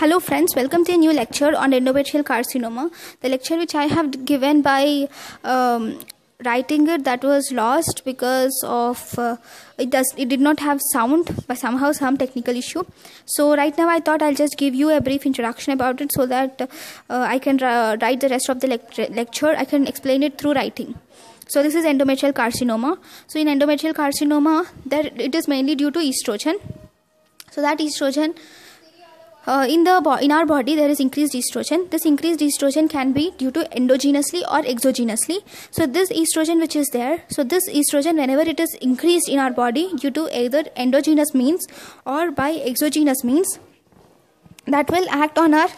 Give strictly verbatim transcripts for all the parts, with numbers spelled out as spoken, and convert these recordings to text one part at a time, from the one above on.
Hello friends, welcome to a new lecture on endometrial carcinoma. The lecture which I have given by um, writing it, that was lost because of uh, it does it did not have sound, but somehow some technical issue. So right now I thought I'll just give you a brief introduction about it so that uh, I can uh, write the rest of the lect lecture. I can explain it through writing. So this is endometrial carcinoma. So in endometrial carcinoma, there it is mainly due to estrogen. So that estrogen Uh, in the in our body there is increased estrogen. This increased estrogen can be due to endogenously or exogenously. So this estrogen which is there, so this estrogen whenever it is increased in our body due to either endogenous means or by exogenous means, that will act on our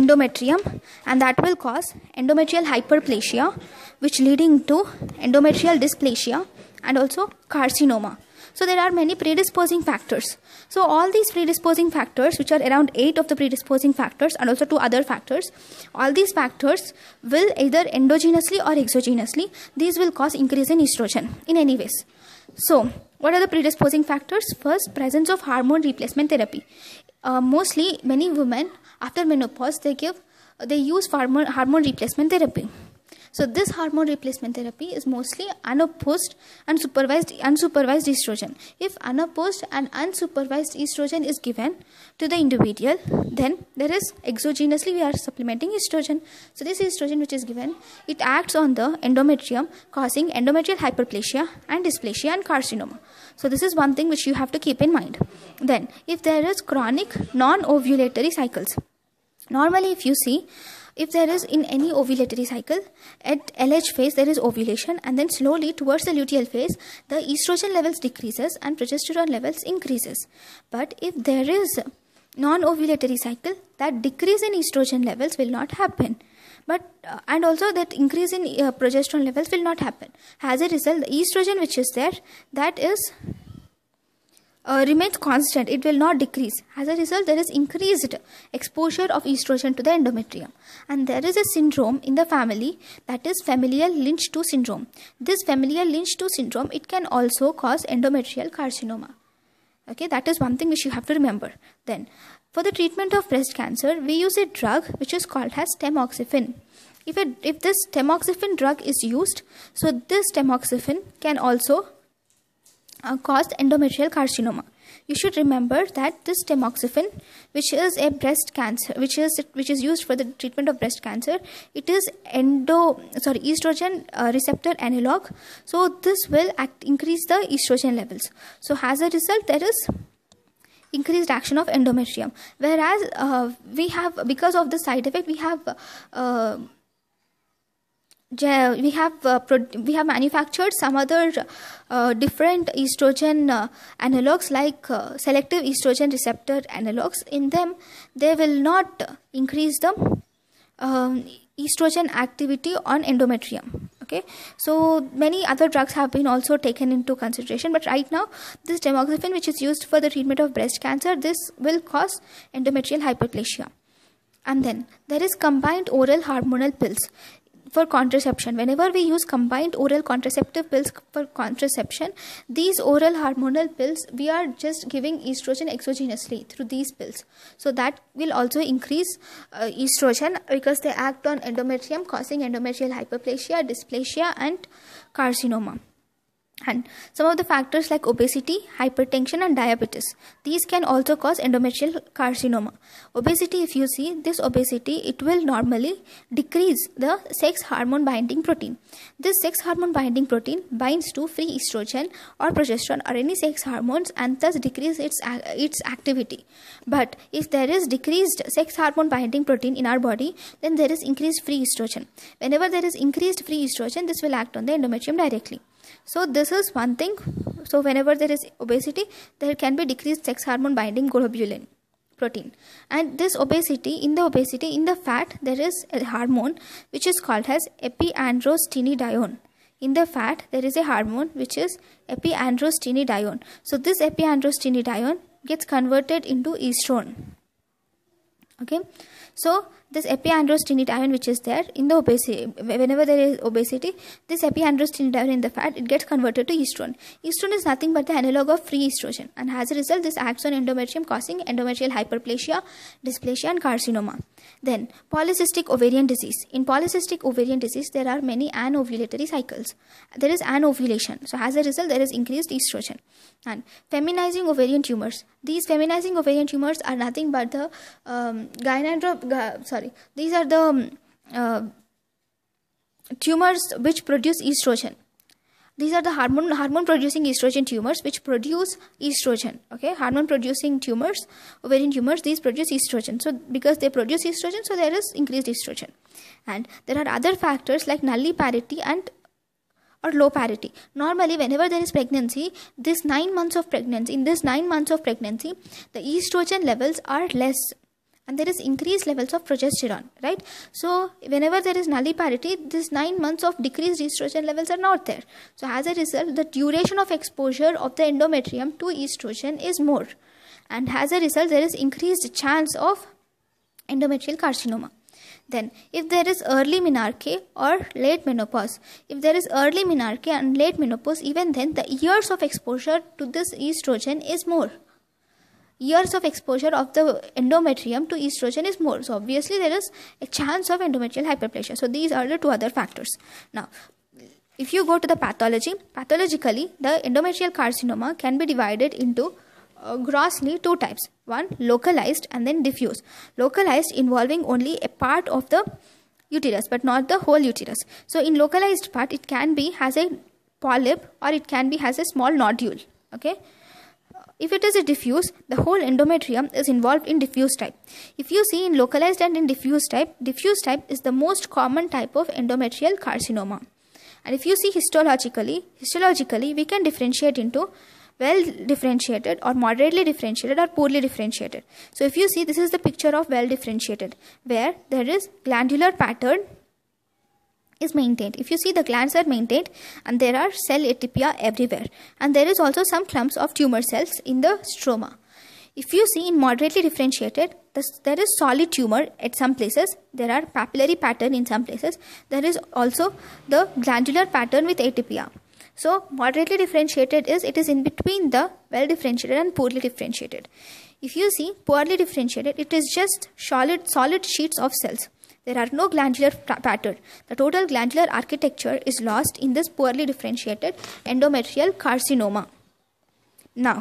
endometrium and that will cause endometrial hyperplasia, which leading to endometrial dysplasia and also carcinoma. So there are many predisposing factors. So all these predisposing factors, which are around eight of the predisposing factors and also two other factors, all these factors will either endogenously or exogenously, these will cause increase in estrogen in any ways. So what are the predisposing factors? First, presence of hormone replacement therapy. Uh, mostly many women after menopause, they give, they use hormone, hormone replacement therapy. So this hormone replacement therapy is mostly unopposed and supervised, unsupervised estrogen. If unopposed and unsupervised estrogen is given to the individual, then there is exogenously we are supplementing estrogen. So this estrogen which is given, it acts on the endometrium, causing endometrial hyperplasia and dysplasia and carcinoma. So this is one thing which you have to keep in mind. Then if there is chronic non-ovulatory cycles, normally if you see, if there is in any ovulatory cycle, at L H phase there is ovulation and then slowly towards the luteal phase the estrogen levels decreases and progesterone levels increases. But if there is non-ovulatory cycle, that decrease in estrogen levels will not happen. But uh, and also that increase in uh, progesterone levels will not happen. As a result, the estrogen which is there, that is Uh, remains constant, it will not decrease. As a result, there is increased exposure of estrogen to the endometrium. And there is a syndrome in the family, that is familial Lynch two syndrome. This familial Lynch two syndrome, it can also cause endometrial carcinoma. Okay, that is one thing which you have to remember. Then, for the treatment of breast cancer, we use a drug which is called as tamoxifen. If, it, if this tamoxifen drug is used, so this tamoxifen can also Uh, caused endometrial carcinoma. You should remember that this tamoxifen, which is a breast cancer, which is which is used for the treatment of breast cancer, it is endo sorry estrogen uh, receptor analog. So this will act, increase the estrogen levels. So as a result, there is increased action of endometrium. Whereas uh, we have, because of the side effect, we have. Uh, We have uh, we have manufactured some other uh, different estrogen uh, analogs like uh, selective estrogen receptor analogs. In them, they will not increase the um, estrogen activity on endometrium. Okay, so many other drugs have been also taken into consideration, but right now, this tamoxifen, which is used for the treatment of breast cancer, this will cause endometrial hyperplasia. And then there is combined oral hormonal pills for contraception. Whenever we use combined oral contraceptive pills for contraception, these oral hormonal pills, we are just giving estrogen exogenously through these pills. So that will also increase uh, estrogen because they act on endometrium, causing endometrial hyperplasia, dysplasia and carcinoma. And some of the factors like obesity, hypertension and diabetes, these can also cause endometrial carcinoma. Obesity, if you see, this obesity, it will normally decrease the sex hormone binding protein. This sex hormone binding protein binds to free estrogen or progesterone or any sex hormones and thus decrease its, its activity. But if there is decreased sex hormone binding protein in our body, then there is increased free estrogen. Whenever there is increased free estrogen, this will act on the endometrium directly. So this is one thing. So whenever there is obesity, there can be decreased sex hormone binding globulin protein. And this obesity, in the obesity, in the fat, there is a hormone which is called as epiandrostenedione. In the fat, there is a hormone which is epiandrostenedione. So this epiandrostenedione gets converted into estrone. Okay, so this epiandrostenedione which is there in the obesity, whenever there is obesity, this epiandrostenedione in the fat, it gets converted to estrone. Estrone is nothing but the analog of free estrogen, and as a result this acts on endometrium, causing endometrial hyperplasia, dysplasia and carcinoma. Then polycystic ovarian disease. In polycystic ovarian disease there are many anovulatory cycles. There is anovulation, so as a result there is increased estrogen. And feminizing ovarian tumors. These feminizing ovarian tumors are nothing but the um, gynandrob sorry these are the um, uh, tumors which produce estrogen. These are the hormone hormone producing estrogen tumors which produce estrogen. Okay, hormone producing tumors, ovarian tumors, these produce estrogen. So because they produce estrogen, so there is increased estrogen. And there are other factors like nulliparity and or low parity. Normally whenever there is pregnancy, this nine months of pregnancy, in this nine months of pregnancy, the estrogen levels are less and there is increased levels of progesterone, right? So whenever there is nulliparity, this nine months of decreased estrogen levels are not there. So as a result, the duration of exposure of the endometrium to estrogen is more. And as a result, there is increased chance of endometrial carcinoma. Then, if there is early menarche or late menopause, if there is early menarche and late menopause, even then the years of exposure to this estrogen is more. Years of exposure of the endometrium to estrogen is more. So, obviously there is a chance of endometrial hyperplasia. So, these are the two other factors. Now, if you go to the pathology, pathologically the endometrial carcinoma can be divided into Uh, grossly two types. One, localized, and then diffuse. Localized involving only a part of the uterus but not the whole uterus. So in localized part it can be as a polyp or it can be as a small nodule. Okay. If it is a diffuse, the whole endometrium is involved in diffuse type. If you see in localized and in diffuse type, diffuse type is the most common type of endometrial carcinoma. And if you see histologically, histologically we can differentiate into well differentiated or moderately differentiated or poorly differentiated. So if you see, this is the picture of well differentiated where there is glandular pattern is maintained. If you see, the glands are maintained and there are cell atypia everywhere, and there is also some clumps of tumor cells in the stroma. If you see in moderately differentiated, there is solid tumor at some places, there are papillary pattern in some places, there is also the glandular pattern with atypia. So moderately differentiated is, it is in between the well differentiated and poorly differentiated. If you see poorly differentiated, it is just solid, solid sheets of cells. There are no glandular pattern. The total glandular architecture is lost in this poorly differentiated endometrial carcinoma. Now,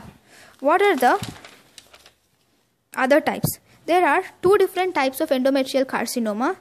what are the other types? There are two different types of endometrial carcinoma